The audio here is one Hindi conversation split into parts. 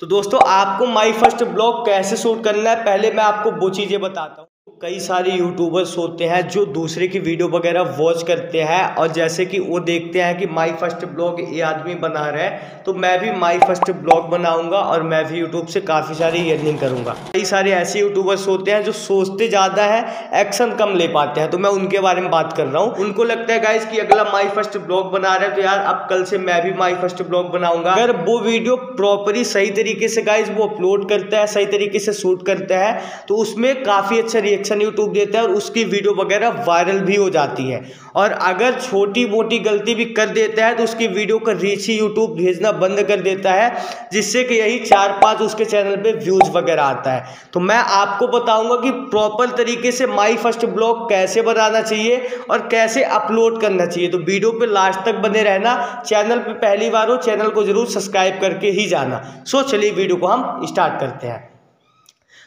तो दोस्तों आपको माई फर्स्ट ब्लॉग कैसे शूट करना है पहले मैं आपको वो चीज़ें बताता हूँ। कई सारे यूट्यूबर्स होते हैं जो दूसरे की वीडियो वगैरह वॉच करते हैं और जैसे कि वो देखते हैं कि माई फर्स्ट ब्लॉग ये आदमी बना रहा है तो मैं भी माई फर्स्ट ब्लॉग बनाऊंगा और मैं भी यूट्यूब से काफ़ी सारी अर्निंग करूंगा। कई सारे ऐसे यूट्यूबर्स होते हैं जो सोचते ज़्यादा है एक्शन कम ले पाते हैं, तो मैं उनके बारे में बात कर रहा हूँ। उनको लगता है गाइस कि अगला माई फर्स्ट ब्लॉग बना रहा है तो यार अब कल से मैं भी माई फर्स्ट ब्लॉग बनाऊंगा। अगर वो वीडियो प्रॉपरली सही तरीके से गाइस वो अपलोड करता है, सही तरीके से शूट करता है तो उसमें काफ़ी अच्छा यूट्यूब देता है और उसकी वीडियो वगैरह वायरल भी हो जाती है। और अगर छोटी मोटी गलती भी कर देता है तो उसकी वीडियो का रीच ही यूट्यूब भेजना बंद कर देता है, जिससे कि यही 4-5 उसके चैनल पे व्यूज वगैरह आता है। तो मैं आपको बताऊंगा कि प्रॉपर तरीके से माई फर्स्ट ब्लॉग कैसे बनाना चाहिए और कैसे अपलोड करना चाहिए। तो वीडियो पे लास्ट तक बने रहना, चैनल पे पहली बार हो चैनल को जरूर सब्सक्राइब करके ही जाना। सो चलिए वीडियो को हम स्टार्ट करते हैं।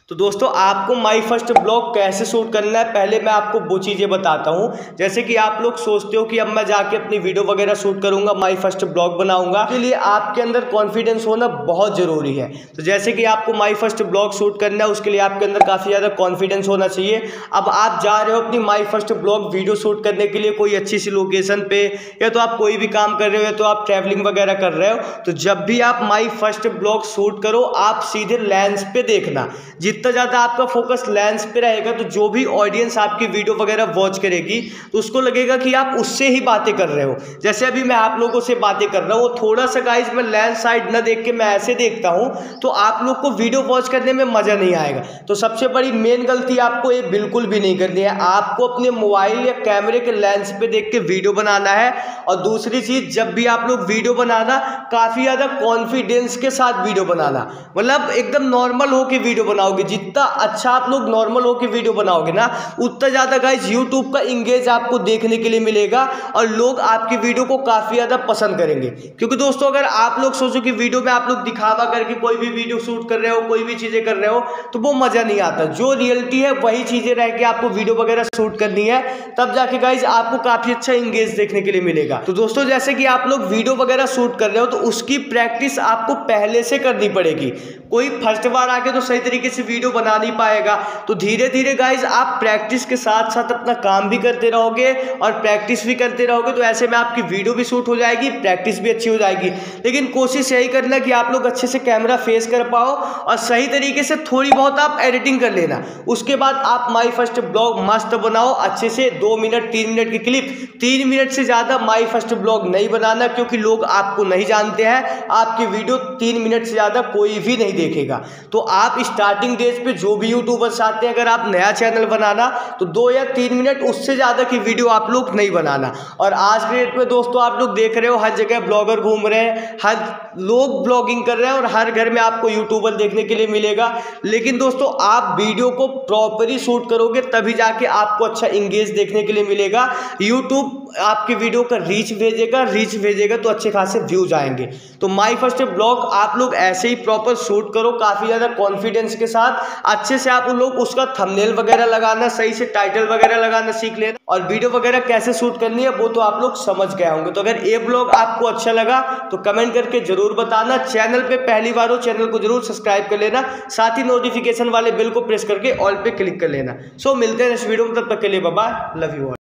तो दोस्तों आपको माई फर्स्ट ब्लॉग कैसे शूट करना है पहले मैं आपको वो चीज़ें बताता हूँ। जैसे कि आप लोग सोचते हो कि अब मैं जाके अपनी वीडियो वगैरह शूट करूँगा, माई फर्स्ट ब्लॉग बनाऊँगा, इसके लिए आपके अंदर कॉन्फिडेंस होना बहुत ज़रूरी है। तो जैसे कि आपको माई फर्स्ट ब्लॉग शूट करना है उसके लिए आपके अंदर काफ़ी ज़्यादा कॉन्फिडेंस होना चाहिए। अब आप जा रहे हो अपनी my first blog video shoot करने के लिए कोई अच्छी सी लोकेशन पर, या तो आप कोई भी काम कर रहे हो या तो आप ट्रैवलिंग वगैरह कर रहे हो, तो जब भी आप माई फर्स्ट ब्लॉग शूट करो आप सीधे लेंस पे देखना। जितना ज़्यादा आपका फोकस लेंस पे रहेगा तो जो भी ऑडियंस आपकी वीडियो वगैरह वॉच करेगी तो उसको लगेगा कि आप उससे ही बातें कर रहे हो। जैसे अभी मैं आप लोगों से बातें कर रहा हूँ, थोड़ा सा गाइस मैं लेंस साइड ना देख के मैं ऐसे देखता हूँ तो आप लोग को वीडियो वॉच करने में मज़ा नहीं आएगा। तो सबसे बड़ी मेन गलती आपको ये बिल्कुल भी नहीं करनी है, आपको अपने मोबाइल या कैमरे के लेंस पर देख के वीडियो बनाना है। और दूसरी चीज़, जब भी आप लोग वीडियो बनाना काफ़ी ज़्यादा कॉन्फिडेंस के साथ वीडियो बनाना, मतलब एकदम नॉर्मल होकर वीडियो बनाओगे। जितना अच्छा आप लोग नॉर्मल होकर वीडियो बनाओगे ना उतना ज़्यादा गाइस यूट्यूब का इंगेज आपको देखने के लिए मिलेगा और लोग आपकी वीडियो को काफ़ी ज़्यादा पसंद करेंगे। क्योंकि दोस्तों अगर आप लोग सोचो कि वीडियो में आप लोग दिखावा करके कोई भी वीडियो शूट कर रहे हो, कोई भी चीज़ें कर रहे हो, तो वो मज़ा नहीं आता। जो रियलिटी है वही चीज़ें रह के आपको वीडियो वगैरह शूट करनी है, तब जाके गाइज आपको काफ़ी अच्छा इंगेज देखने के लिए मिलेगा। तो दोस्तों जैसे कि आप लोग वीडियो वगैरह शूट कर रहे हो तो उसकी प्रैक्टिस आपको पहले से करनी पड़ेगी। कोई फर्स्ट बार आके तो सही तरीके से वीडियो बना नहीं पाएगा, तो धीरे धीरे गाइज आप प्रैक्टिस के साथ साथ अपना काम भी करते रहोगे और प्रैक्टिस भी करते रहोगे तो ऐसे में आपकी वीडियो भी शूट हो जाएगी, प्रैक्टिस भी अच्छी हो जाएगी। लेकिन कोशिश यही करना कि आप लोग अच्छे से कैमरा फेस कर पाओ और सही तरीके से थोड़ी बहुत आप एडिटिंग कर लेना। उसके बाद आप माई फर्स्ट ब्लॉग मस्त बनाओ अच्छे से, 2 मिनट 3 मिनट की क्लिप। 3 मिनट से ज़्यादा माई फर्स्ट ब्लॉग नहीं बनाना क्योंकि लोग आपको नहीं जानते हैं, आपकी वीडियो 3 मिनट से ज़्यादा कोई भी नहीं देखेगा। तो आप स्टार्टिंग डेज पे जो भी यूट्यूबर्स आते हैं, अगर आप नया चैनल बनाना तो 2 या 3 मिनट उससे ज़्यादा की वीडियो आप लोग नहीं बनाना। और आज के डेट में दोस्तों आप लोग देख रहे हो हर जगह ब्लॉगर घूम रहे हैं, हर लोग ब्लॉगिंग कर रहे हैं और हर घर में आपको यूट्यूबर देखने के लिए मिलेगा। लेकिन दोस्तों आप वीडियो को प्रॉपरली शूट करोगे तभी जाके आपको अच्छा इंगेज देखने के लिए मिलेगा। यूट्यूब आपकी वीडियो का रीच भेजेगा तो अच्छे खासे व्यूज आएंगे। तो माई फर्स्ट ब्लॉग आप लोग ऐसे ही प्रॉपर शूट करो काफ़ी ज़्यादा कॉन्फिडेंस के साथ, अच्छे से आप लोग उसका थंबनेल वगैरह लगाना, सही से टाइटल वगैरह लगाना सीख लेना और वीडियो वगैरह कैसे शूट करनी है वो तो आप लोग समझ गए होंगे। तो अगर ये ब्लॉग आपको अच्छा लगा तो कमेंट करके जरूर बताना। चैनल पर पहली बार हो चैनल को जरूर सब्सक्राइब कर लेना, साथ ही नोटिफिकेशन वाले बेल को प्रेस करके ऑल पे क्लिक कर लेना। सो मिलते हैं नेक्स्ट वीडियो में, तब तक के लिए bye bye, love you all.